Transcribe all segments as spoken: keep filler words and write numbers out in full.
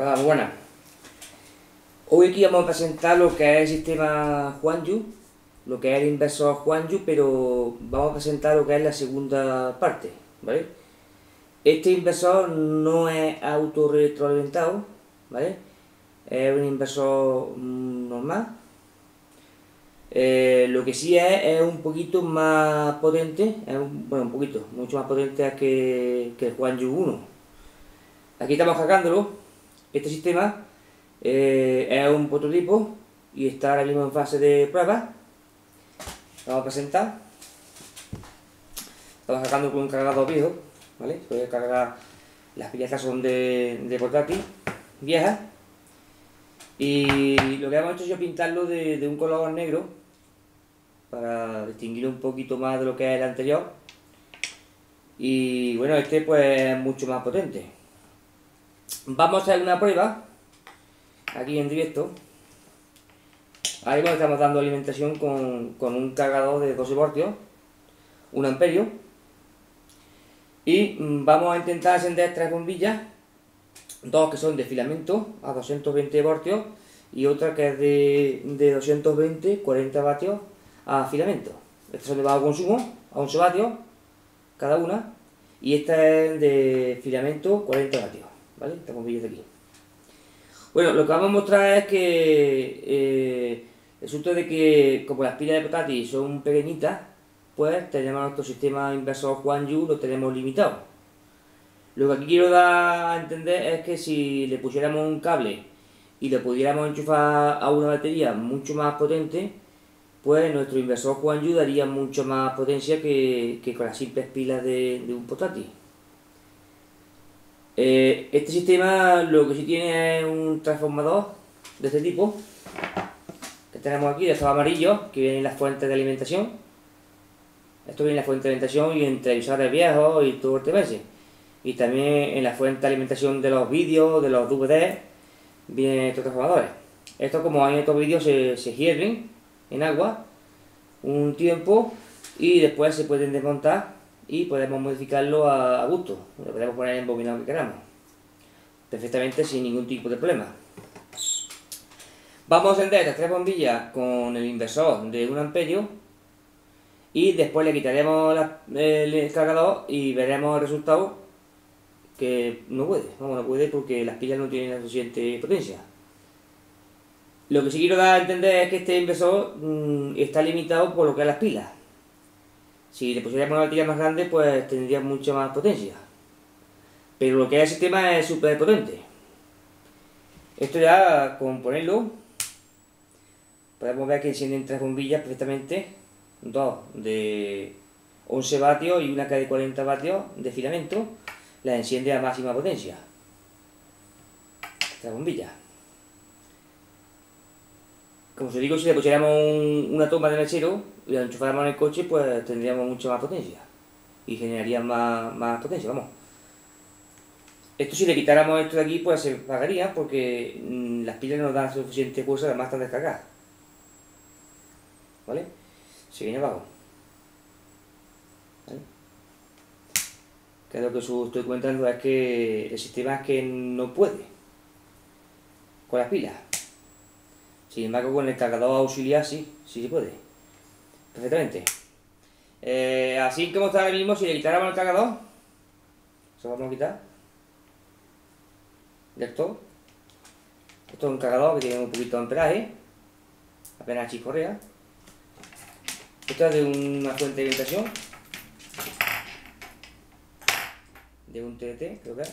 Hola, muy buenas. Hoy aquí vamos a presentar lo que es el sistema JuanJu, lo que es el inversor JuanJu, pero vamos a presentar lo que es la segunda parte, ¿vale? Este inversor no es autorretroalimentado, ¿vale? Es un inversor normal. Eh, lo que sí es, es un poquito más potente, es un, bueno, un poquito, mucho más potente que, que el JuanJu uno. Aquí estamos hackeándolo. Este sistema eh, es un prototipo y está ahora mismo en fase de prueba. Lo vamos a presentar. Estamos hackando con un cargador viejo, ¿vale? Se puede cargar, las piezas son de, de Potati viejas. Y lo que hemos hecho es pintarlo de, de un color negro, para distinguir un poquito más de lo que es el anterior. Y bueno, este pues es mucho más potente. Vamos a hacer una prueba aquí en directo. Ahí nos estamos dando alimentación con, con un cargador de doce voltios, un amperio, y vamos a intentar encender tres bombillas, dos que son de filamento a doscientos veinte voltios y otra que es de, de doscientos veinte, cuarenta vatios a filamento. Estas son de bajo consumo, a once vatios cada una, y esta es de filamento, cuarenta vatios, ¿vale? Estas bombillas de aquí. Bueno, lo que vamos a mostrar es que eh, resulta de que como las pilas de Potati son pequeñitas, pues tenemos nuestro sistema inversor JuanJu, lo tenemos limitado. Lo que aquí quiero dar a entender es que si le pusiéramos un cable y lo pudiéramos enchufar a una batería mucho más potente, pues nuestro inversor JuanJu daría mucho más potencia que, que con las simples pilas de, de un Potati. Eh, este sistema lo que sí tiene es un transformador de este tipo, que tenemos aquí, de estos amarillos, que vienen las fuentes de alimentación. Esto viene en la fuente de alimentación y en televisores viejos y todo este mes. Y también en la fuente de alimentación de los vídeos, de los D V Ds, vienen estos transformadores. Estos, como hay en estos vídeos, se, se hierven en agua un tiempo y después se pueden desmontar y podemos modificarlo a, a gusto. Lo podemos poner en bobinado que queramos, perfectamente, sin ningún tipo de problema. Vamos a encender estas tres bombillas con el inversor de un amperio y después le quitaremos la, el cargador y veremos el resultado. Que no puede, vamos, no puede porque las pilas no tienen la suficiente potencia. Lo que sí quiero dar a entender es que este inversor mmm, está limitado por lo que es las pilas. Si le pusiéramos una batería más grande, pues tendría mucha más potencia. Pero lo que es el sistema es súper potente. Esto ya, con ponerlo, podemos ver que encienden tres bombillas perfectamente. Dos de once vatios y una que de cuarenta vatios de filamento. La enciende a máxima potencia esta bombilla. Como os digo, si le pusiéramos un, una toma de mechero y la enchufáramos en el coche, pues tendríamos mucha más potencia y generaría más, más potencia, vamos. Esto, si le quitáramos esto de aquí, pues se pagaría porque mmm, las pilas no dan suficiente fuerza, además están descargadas, ¿vale? Se viene abajo, ¿vale? Que lo que os estoy comentando es que el sistema es que no puede con las pilas. Sin embargo, con el cargador auxiliar sí, sí se puede perfectamente. Eh, así como está ahora mismo, si le quitáramos el cargador, se lo vamos a quitar. Directo. Esto es un cargador que tiene un poquito de amperaje, apenas chiscorrea. Esto es de una fuente de alimentación, de un T D T, creo que es.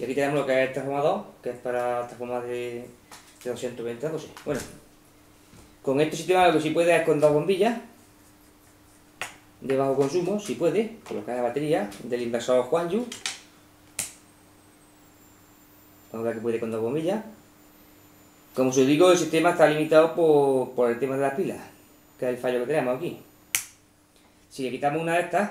Y aquí tenemos lo que es el transformador, que es para transformar de, de doscientos veinte a doce. Bueno, con este sistema lo que sí puede es con dos bombillas de bajo consumo, si puede, con lo que es la batería del inversor JuanJu. Vamos a ver que puede con dos bombillas. Como os digo, el sistema está limitado por, por el tema de las pilas, que es el fallo que tenemos aquí. Si le quitamos una de estas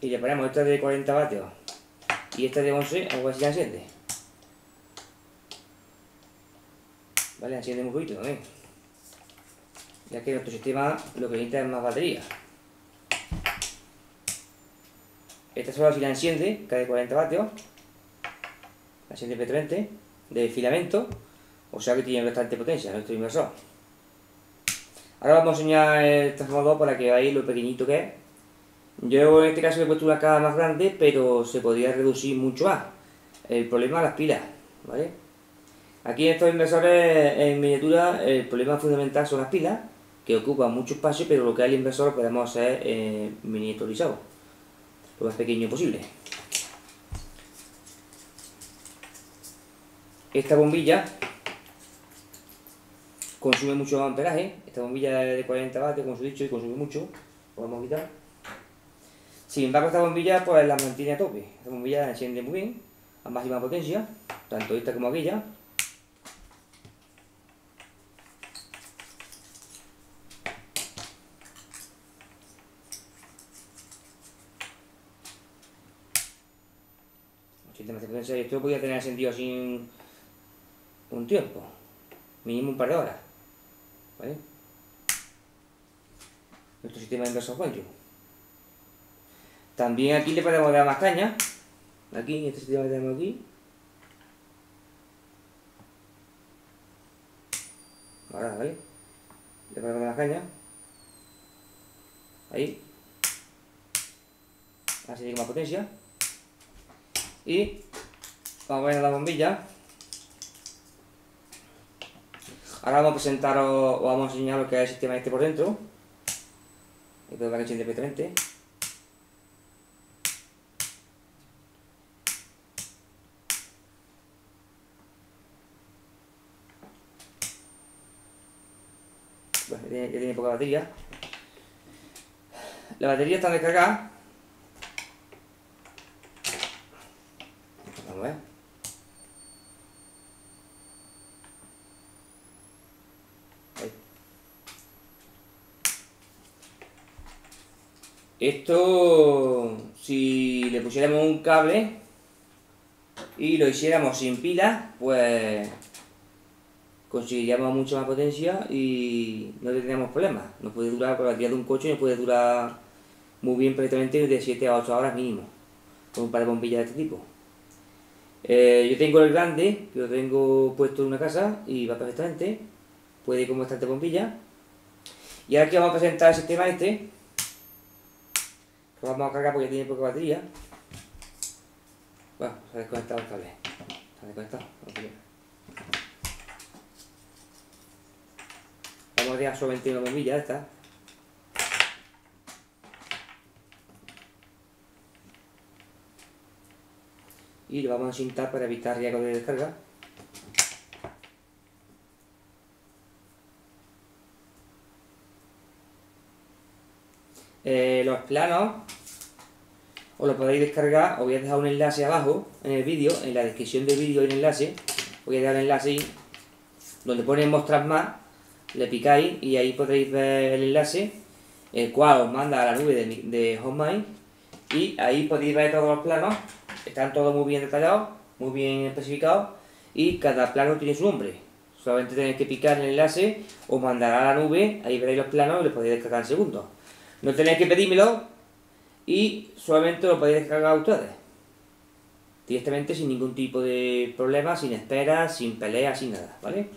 y le ponemos esta de cuarenta vatios y esta de once, algo así la enciende. Vale, enciende un poquito también, ya que nuestro sistema lo que necesita es más batería. Esta sola fila enciende, que es de cuarenta vatios, la enciende P treinta de filamento, o sea que tiene bastante potencia nuestro inversor. Ahora vamos a enseñar el transformador para que veáis lo pequeñito que es. Yo en este caso he puesto una caja más grande, pero se podría reducir mucho más. El problema es las pilas, ¿vale? Aquí en estos inversores en miniatura el problema fundamental son las pilas, que ocupan mucho espacio, pero lo que es el inversor lo podemos hacer eh, miniaturizado, lo más pequeño posible. Esta bombilla consume mucho amperaje, esta bombilla es de cuarenta vatios, como os he dicho, y consume mucho, lo vamos a quitar. Sin embargo, esta bombilla pues la mantiene a tope, esta bombilla la enciende muy bien, a máxima potencia, tanto esta como aquella. Esto lo podía tener encendido así un tiempo, mínimo un par de horas, ¿vale? Nuestro sistema de inversor JuanJu. También aquí le podemos dar más caña, aquí, este sistema que tenemos aquí. Ahora, ¿vale? Le podemos dar más caña, ahí, así tiene más potencia. Y vamos a ver la bombilla. Ahora vamos a presentaros o vamos a enseñar lo que es el sistema este por dentro. Esto es la canción de P treinta. Bueno, ya tiene, ya tiene poca batería. La batería está descargada. Vamos a ver. Ahí. Esto, si le pusiéramos un cable y lo hiciéramos sin pilas, pues conseguiríamos mucha más potencia y no tendríamos problemas. Nos puede durar, por la tira de un coche, nos puede durar muy bien perfectamente de siete a ocho horas mínimo, con un par de bombillas de este tipo. Eh, yo tengo el grande, que lo tengo puesto en una casa y va perfectamente, puede ir con bastante bombilla. Y ahora aquí vamos a presentar el sistema este, lo vamos a cargar porque tiene poca batería. Bueno, se ha desconectado el cable, se ha desconectado. Vamos a dejar solamente una bombilla esta. Y lo vamos a cintar para evitar riesgo de descarga. Eh, los planos os los podéis descargar, os voy a dejar un enlace abajo en el vídeo, en la descripción del vídeo hay un enlace, voy a dejar el enlace ahí, donde pone mostrar más, le picáis y ahí podréis ver el enlace, el cual os manda a la nube de, de Homemine, y ahí podéis ver todos los planos. Están todos muy bien detallados, muy bien especificados y cada plano tiene su nombre. Solamente tenéis que picar en el enlace, os mandará a la nube, ahí veréis los planos y los podéis descargar en segundos. No tenéis que pedírmelo y solamente lo podéis descargar ustedes. Directamente sin ningún tipo de problema, sin espera, sin pelea, sin nada, ¿vale?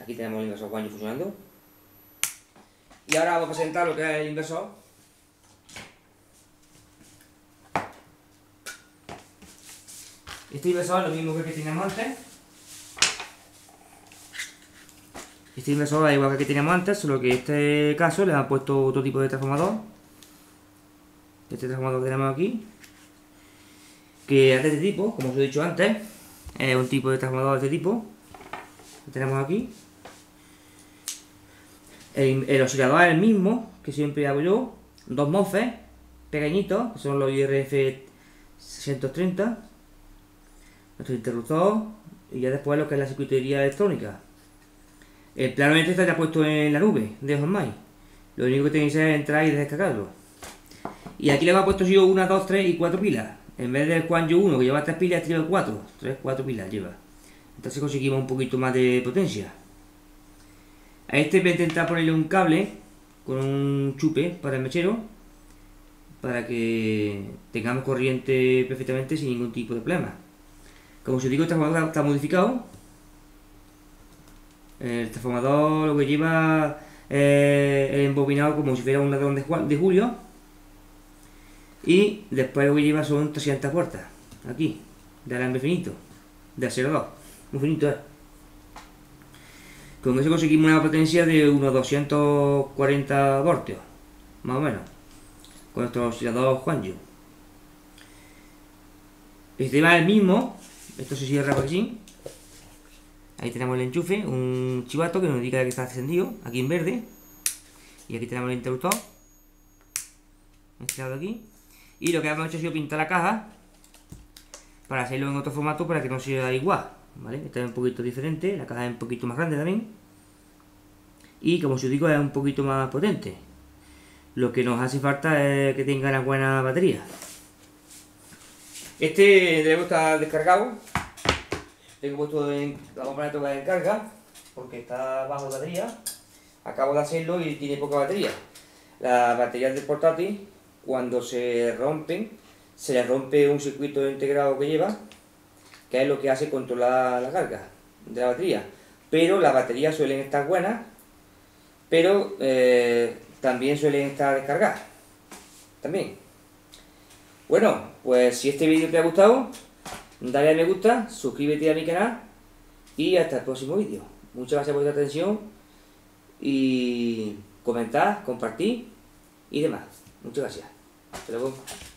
Aquí tenemos el inversor JuanJu funcionando. Y ahora vamos a presentar lo que es el inversor. Este inversor es lo mismo que el que teníamos antes. Este inversor es igual que el que teníamos antes, solo que en este caso le han puesto otro tipo de transformador. Este transformador que tenemos aquí, que es de este tipo, como os he dicho antes, es un tipo de transformador de este tipo. Lo tenemos aquí. El, el oscilador es el mismo que siempre hago yo, dos MOSFET pequeñitos, que son los I R F seiscientos treinta, nuestro interruptor y ya después lo que es la circuitería electrónica. El plano este está ya puesto en la nube de Homemine, lo único que tenéis es entrar y descargarlo. Y aquí le he puesto yo una, dos, tres y cuatro pilas, en vez del JuanJu uno que lleva tres pilas, este lleva cuatro, tres, cuatro pilas lleva, entonces conseguimos un poquito más de potencia. A este voy a intentar ponerle un cable con un chupe para el mechero, para que tengamos corriente perfectamente sin ningún tipo de problema. Como os digo, el transformador está modificado. El transformador lo que lleva eh, el embobinado como si fuera un ladrón de, de Julio. Y después lo que lleva son trescientas puertas, aquí, de alambre finito, de acero dos, muy finito, eh. Con eso conseguimos una potencia de unos doscientos cuarenta voltios, más o menos, con nuestro oscilador JuanJu. Este va el mismo, esto se cierra por aquí. Ahí tenemos el enchufe, un chivato que nos indica que está encendido, aquí en verde. Y aquí tenemos el interruptor, mezclado aquí. Y lo que hemos hecho ha sido pintar la caja, para hacerlo en otro formato, para que no sea igual, ¿vale? Esta es un poquito diferente, la caja es un poquito más grande también. Y como os digo, es un poquito más potente. Lo que nos hace falta es que tenga una buena batería. Este debo estar descargado. Tengo puesto en la componente de carga, porque está bajo batería. Acabo de hacerlo y tiene poca batería. Las baterías del portátil, cuando se rompen, se les rompe un circuito integrado que lleva, que es lo que hace controlar la carga de la batería. Pero las baterías suelen estar buenas, pero eh, también suelen estar descargadas. También. Bueno, pues si este vídeo te ha gustado, dale a me gusta, suscríbete a mi canal y hasta el próximo vídeo. Muchas gracias por tu atención y comentar, compartir y demás. Muchas gracias. Hasta luego.